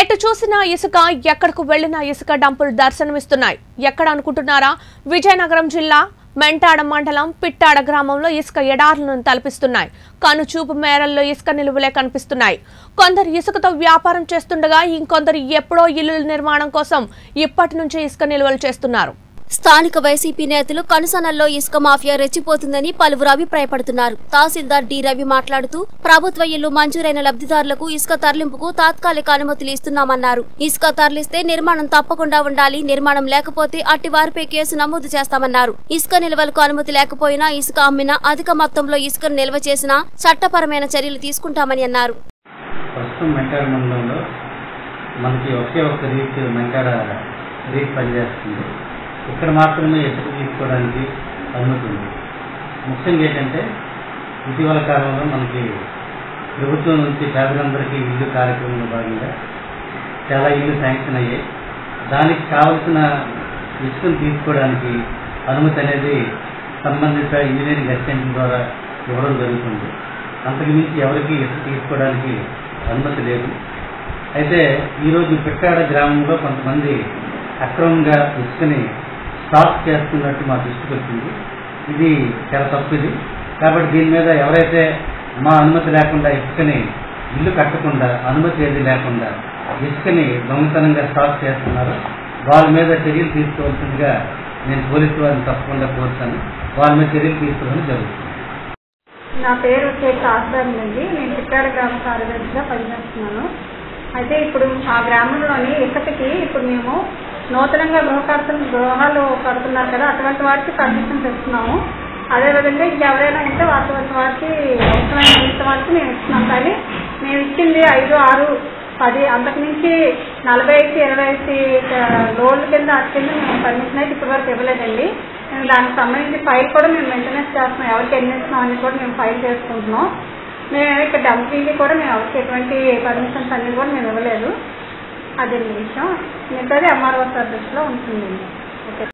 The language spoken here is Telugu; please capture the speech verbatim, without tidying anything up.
ఎటు చూసినా ఇసుక, ఎక్కడకు వెళ్ళినా ఇసుక డంపులు దర్శనమిస్తున్నాయి. ఎక్కడ అనుకుంటున్నారా? విజయనగరం జిల్లా మెంటాడ మండలం పిట్టాడ గ్రామంలో ఇసుక ఎడార్లను తలపిస్తున్నాయి. కనుచూపు మేరల్లో ఇసుక నిలువలే కనిపిస్తున్నాయి. కొందరు ఇసుకతో వ్యాపారం చేస్తుండగా ఇంకొందరు ఎప్పుడో ఇల్లు నిర్మాణం కోసం ఇప్పటి నుంచే ఇసుక నిలువలు చేస్తున్నారు. స్థానిక వైసీపీ నేతలు కనుసనల్లో ఇసుక మాఫియా రెచ్చిపోతుందని పలువురు అభిప్రాయపడుతున్నారు. తహసీల్దార్ డి రవి మాట్లాడుతూ ప్రభుత్వ ఇల్లు మంజూరైన లబ్ధిదారులకు ఇసుక తరలింపుకు తాత్కాలిక అనుమతులు ఇస్తున్నామన్నారు. ఇసుక తరలిస్తే నిర్మాణం తప్పకుండా ఉండాలి, నిర్మాణం లేకపోతే అట్టి వారిపై కేసు నమోదు చేస్తామన్నారు. ఇసుక నిల్వలకు అనుమతి లేకపోయినా, ఇసుక అమ్మినా, అధిక మొత్తంలో ఇసుకను నిల్వ చేసినా చట్టపరమైన చర్యలు తీసుకుంటామని అన్నారు. ఇక్కడ మాత్రమే ఇసుక తీసుకోవడానికి అనుమతి ఉంది. ముఖ్యంగా ఏంటంటే ఇటీవల కాలంలో మనకి ప్రభుత్వం నుంచి పేదలందరికీ ఇల్లు కార్యక్రమంలో భాగంగా చాలా ఇల్లు శాంక్షన్ అయ్యాయి. దానికి కావలసిన ఇసుకను తీసుకోవడానికి అనుమతి అనేది సంబంధిత ఇంజనీరింగ్ అసిస్టెంట్ ద్వారా ఇవ్వడం జరుగుతుంది. అంతకుమించి ఎవరికి ఇసుక తీసుకోవడానికి అనుమతి లేదు. అయితే ఈరోజు పిట్టాడ గ్రామంలో కొంతమంది అక్రమంగా ఇసుకని స్టాక్ చేస్తున్నట్టు మా దృష్టికి వచ్చింది. ఇది చాలా తప్పుది. కాబట్టి దీని మీద ఎవరైతే మా అనుమతి లేకుండా ఇసుకని, ఇల్లు కట్టకుండా అనుమతి ఏది లేకుండా ఇసుకని దొంగతనంగా స్టాక్ చేస్తున్నారో వాళ్ళ మీద చర్యలు తీసుకోవాల్సిందిగా నేను పోలీసు వారిని తప్పకుండా కోరుతాను. వాళ్ళ మీద చర్యలు తీసుకోవడం జరుగుతుంది. నా పేరు వచ్చేసి ఆశ్రమం నుండి నేను చిట్టాడ గ్రామ కార్యదర్శిగా పనిచేస్తున్నాను. అయితే ఇప్పుడు ఆ గ్రామంలోని ఇసుకకి ఇప్పుడు మేము నూతనంగా గృహ కడుతున్న గృహాలు కడుతున్నారు కదా, అటువంటి వాటికి పర్మిషన్స్ ఇస్తున్నాము. అదేవిధంగా ఇంకెవరైనా ఉంటే అటువంటి వాటికి అవసరమైన వాటికి మేము ఇస్తున్నాం. కానీ మేము ఇచ్చింది ఐదు, ఆరు, పది, అంతకుమించి నలభై ఐదు ఇరవై ఐదు లోన్ల కింద అటు కింద మేము పర్మిషన్ అయితే ఇప్పటి వరకు ఇవ్వలేదండి. మేము దానికి సంబంధించి ఫైల్ కూడా మేము మెయింటెనెన్స్ చేస్తున్నాం. ఎవరికి ఎన్ని ఇస్తున్నాం అని కూడా మేము ఫైల్ చేసుకుంటున్నాం. మేము ఇక్కడ డంపింగ్కి కూడా మేము ఎవరికి ఎటువంటి పర్మిషన్స్ అనేది కూడా మేము ఇవ్వలేదు. అదే విషయం మిగతాది ఎంఆర్ఓ సార్ దృష్టిలో ఉంటుందండి. ఓకే.